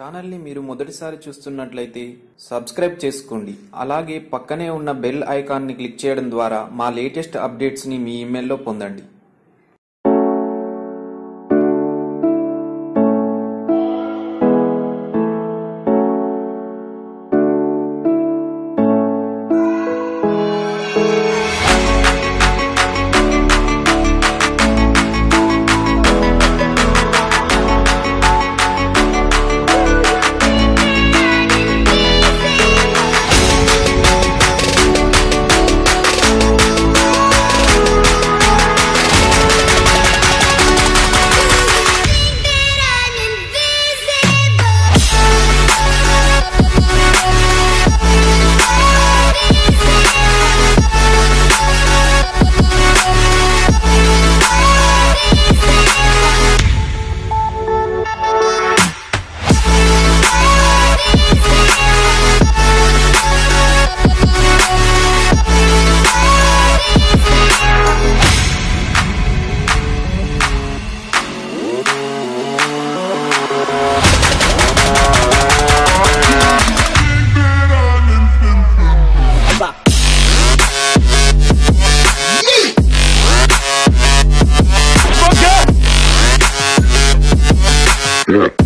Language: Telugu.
ఛానల్ని మీరు మొదటిసారి చూస్తున్నట్లయితే సబ్స్క్రైబ్ చేసుకోండి. అలాగే పక్కనే ఉన్న బెల్ ఐకాన్ని క్లిక్ చేయడం ద్వారా మా లేటెస్ట్ అప్డేట్స్ని మీ ఇమెయిల్లో పొందండి. Yeah.